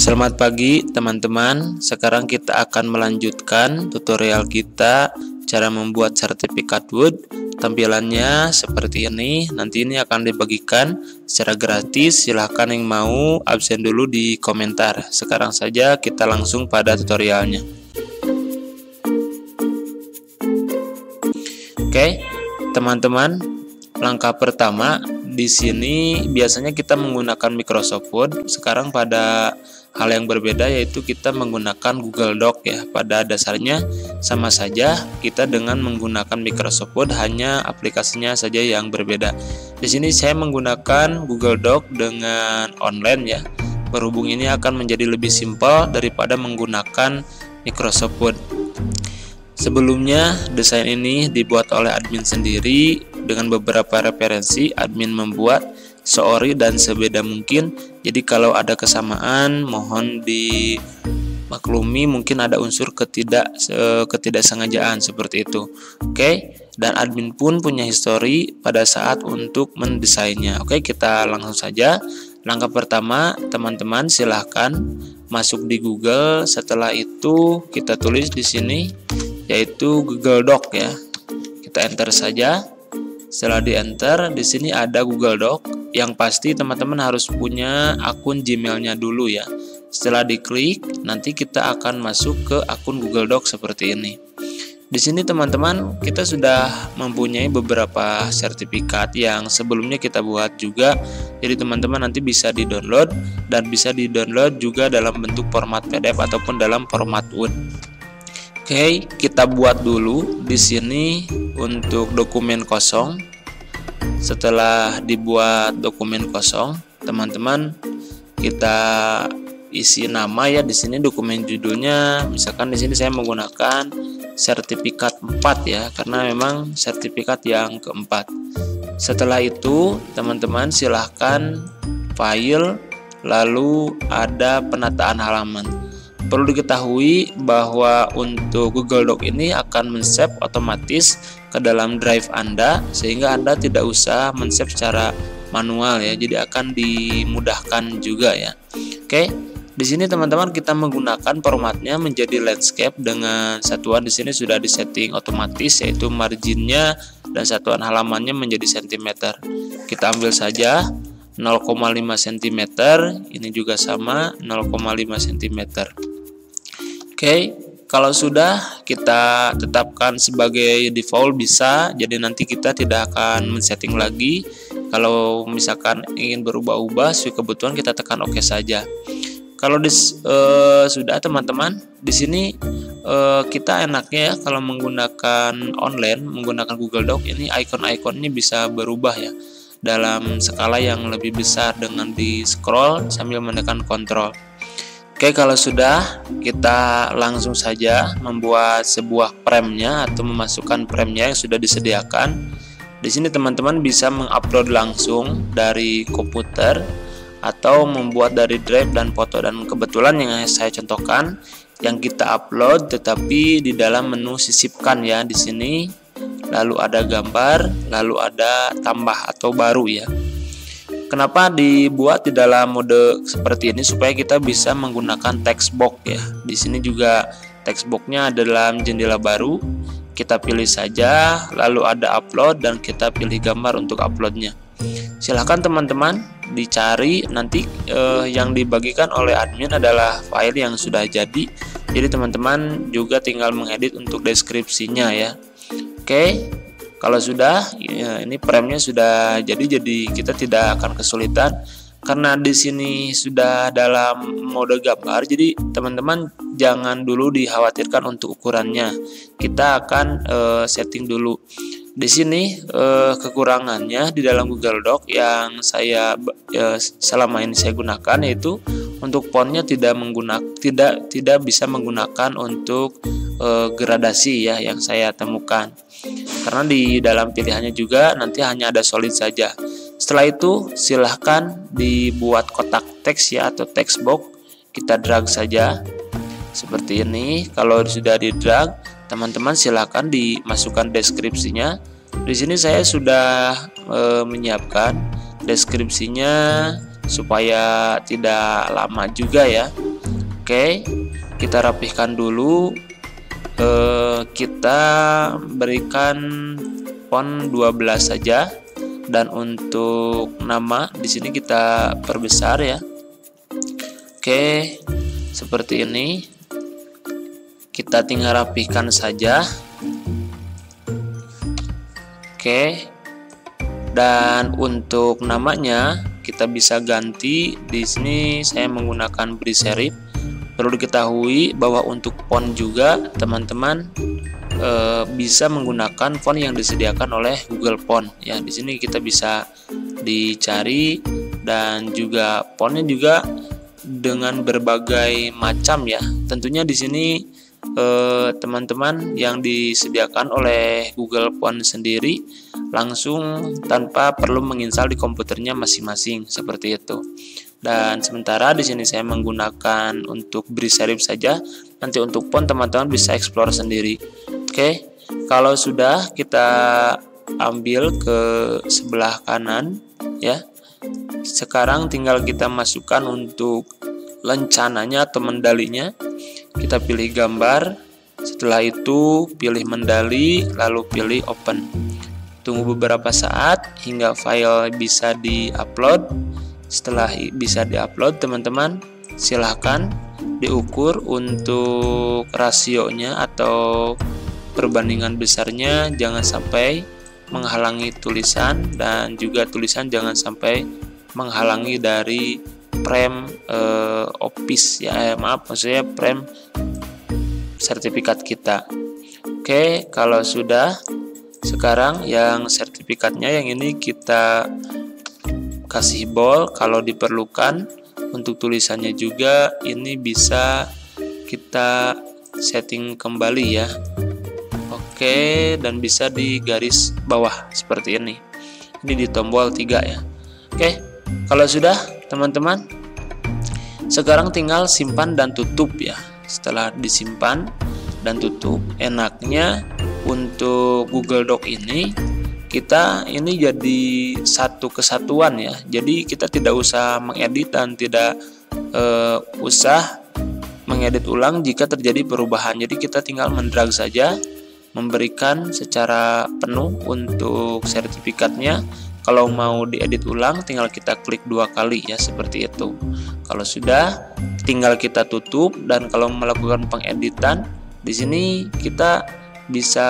Selamat pagi teman-teman, sekarang kita akan melanjutkan tutorial kita cara membuat sertifikat Word. Tampilannya seperti ini, nanti ini akan dibagikan secara gratis, silahkan yang mau absen dulu di komentar. Sekarang saja kita langsung pada tutorialnya. Oke teman-teman, langkah pertama di sini biasanya kita menggunakan Microsoft Word. Sekarang pada hal yang berbeda yaitu kita menggunakan Google Doc ya. Pada dasarnya sama saja kita dengan menggunakan Microsoft Word, hanya aplikasinya saja yang berbeda. Di sini saya menggunakan Google Doc dengan online ya. Berhubung ini akan menjadi lebih simpel daripada menggunakan Microsoft Word. Sebelumnya desain ini dibuat oleh admin sendiri dengan beberapa referensi admin membuat seori dan sebeda mungkin. Jadi kalau ada kesamaan mohon dimaklumi, mungkin ada unsur ketidaksengajaan seperti itu. Oke, dan admin pun punya histori pada saat untuk mendesainnya. Oke, kita langsung saja. Langkah pertama teman-teman silahkan masuk di Google. Setelah itu kita tulis di sini yaitu Google Doc ya. Kita enter saja. Setelah di enter, di sini ada Google Doc. Yang pasti teman-teman harus punya akun Gmailnya dulu ya. Setelah diklik, nanti kita akan masuk ke akun Google Doc seperti ini. Di sini teman-teman kita sudah mempunyai beberapa sertifikat yang sebelumnya kita buat juga. Jadi teman-teman nanti bisa di-download dan bisa di-download juga dalam bentuk format PDF ataupun dalam format Word. Oke, kita buat dulu di sini untuk dokumen kosong. Setelah dibuat dokumen kosong, teman-teman kita isi nama ya. Di sini dokumen judulnya, misalkan di sini saya menggunakan sertifikat 4 ya, karena memang sertifikat yang keempat. Setelah itu teman-teman silahkan file, lalu ada penataan halaman. Perlu diketahui bahwa untuk Google Doc ini akan men-save otomatis ke dalam drive Anda, sehingga Anda tidak usah men-save secara manual ya, jadi akan dimudahkan juga ya. Oke. Di sini teman-teman kita menggunakan formatnya menjadi landscape dengan satuan di sini sudah disetting otomatis, yaitu marginnya dan satuan halamannya menjadi sentimeter. Kita ambil saja 0,5 cm, ini juga sama 0,5 cm. Oke, kalau sudah kita tetapkan sebagai default bisa, jadi nanti kita tidak akan men-setting lagi. Kalau misalkan ingin berubah-ubah sesuai kebutuhan kita tekan OK saja. Kalau sudah teman-teman, di sini kita enaknya ya, kalau menggunakan online, menggunakan Google Doc ini icon-iconnya bisa berubah ya dalam skala yang lebih besar dengan di scroll sambil menekan Ctrl. Oke, kalau sudah kita langsung saja membuat sebuah frame-nya atau memasukkan frame-nya yang sudah disediakan. Di sini teman-teman bisa mengupload langsung dari komputer atau membuat dari drive dan foto, dan kebetulan yang saya contohkan yang kita upload tetapi di dalam menu sisipkan ya. Di sini lalu ada gambar, lalu ada tambah atau baru ya. Kenapa dibuat di dalam mode seperti ini? Supaya kita bisa menggunakan text box ya. Di sini juga text boxnya ada dalam jendela baru, kita pilih saja, lalu ada upload dan kita pilih gambar untuk uploadnya. Silahkan teman-teman dicari, nanti yang dibagikan oleh admin adalah file yang sudah jadi. Jadi teman-teman juga tinggal mengedit untuk deskripsinya ya. Oke, kalau sudah ya, ini frame-nya sudah jadi kita tidak akan kesulitan karena di sini sudah dalam mode gambar. Jadi teman-teman jangan dulu dikhawatirkan untuk ukurannya, kita akan setting dulu. Di sini kekurangannya di dalam Google Doc yang saya selama ini saya gunakan yaitu untuk fontnya tidak bisa menggunakan untuk gradasi ya yang saya temukan, karena di dalam pilihannya juga nanti hanya ada solid saja. Setelah itu silahkan dibuat kotak teks ya atau text box, kita drag saja seperti ini. Kalau sudah di drag, teman-teman silahkan dimasukkan deskripsinya. Di sini saya sudah menyiapkan deskripsinya supaya tidak lama juga ya. Oke, kita rapihkan dulu. Kita berikan font 12 saja, dan untuk nama di sini kita perbesar ya. Oke, seperti ini. Kita tinggal rapihkan saja. Oke. Dan untuk namanya kita bisa ganti. Di sini saya menggunakan Bris Serif. Perlu diketahui bahwa untuk font juga teman-teman bisa menggunakan font yang disediakan oleh Google Font ya. Di sini kita bisa dicari, dan juga fontnya juga dengan berbagai macam ya. Tentunya di sini teman-teman yang disediakan oleh Google Font sendiri langsung tanpa perlu menginstal di komputernya masing-masing seperti itu. Dan sementara di sini saya menggunakan untuk Bris Serif saja. Nanti untuk font teman-teman bisa explore sendiri. Oke, kalau sudah kita ambil ke sebelah kanan ya. Sekarang tinggal kita masukkan untuk lencananya atau mendalinya. Kita pilih gambar, setelah itu pilih mendali, lalu pilih open. Tunggu beberapa saat hingga file bisa diupload. Setelah bisa diupload, teman-teman silahkan diukur untuk rasionya atau perbandingan besarnya, jangan sampai menghalangi tulisan, dan juga tulisan jangan sampai menghalangi dari frame office ya, maaf maksudnya frame sertifikat kita. Oke, kalau sudah, sekarang yang sertifikatnya yang ini kita kasih bold kalau diperlukan. Untuk tulisannya juga ini bisa kita setting kembali ya. Oke, dan bisa di garis bawah seperti ini. Ini di tombol 3 ya. Oke, kalau sudah teman-teman, sekarang tinggal simpan dan tutup ya. Setelah disimpan dan tutup, enaknya untuk Google Doc ini kita ini jadi satu kesatuan ya. Jadi kita tidak usah mengedit dan tidak usah mengedit ulang jika terjadi perubahan. Jadi kita tinggal mendrag saja, memberikan secara penuh untuk sertifikatnya. Kalau mau diedit ulang tinggal kita klik 2 kali ya, seperti itu. Kalau sudah tinggal kita tutup, dan kalau melakukan pengeditan di sini kita bisa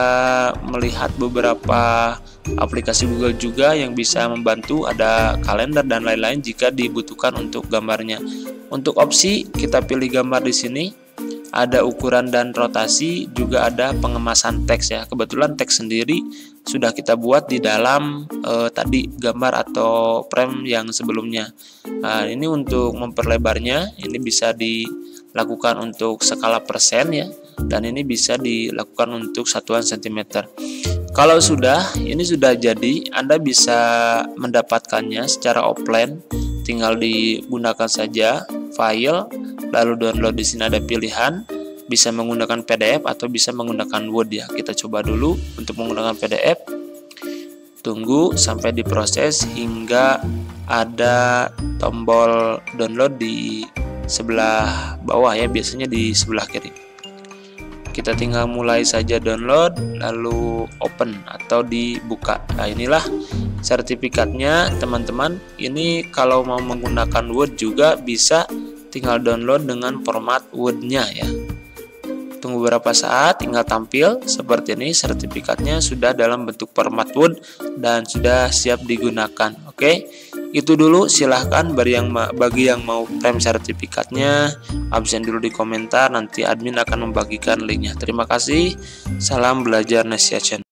melihat beberapa aplikasi Google juga yang bisa membantu, ada kalender dan lain-lain jika dibutuhkan untuk gambarnya. Untuk opsi kita pilih gambar di sini, ada ukuran dan rotasi, juga ada pengemasan teks ya. Kebetulan teks sendiri sudah kita buat di dalam tadi gambar atau frame yang sebelumnya. Nah, ini untuk memperlebarnya, ini bisa dilakukan untuk skala persen ya, dan ini bisa dilakukan untuk satuan sentimeter. Kalau sudah, ini sudah jadi, Anda bisa mendapatkannya secara offline, tinggal digunakan saja file, lalu download. Di sini ada pilihan bisa menggunakan PDF atau bisa menggunakan Word ya. Kita coba dulu untuk menggunakan PDF. Tunggu sampai diproses hingga ada tombol download di sebelah bawah ya, biasanya di sebelah kiri. Kita tinggal mulai saja download, lalu open atau dibuka. Nah, inilah sertifikatnya teman-teman. Ini kalau mau menggunakan Word juga bisa, tinggal download dengan format Word-nya ya. Tunggu beberapa saat hingga tampil seperti ini. Sertifikatnya sudah dalam bentuk format Word dan sudah siap digunakan. Oke, itu dulu, silahkan bagi yang mau frame sertifikatnya absen dulu di komentar, nanti admin akan membagikan linknya. Terima kasih, salam Belajarnesia Channel.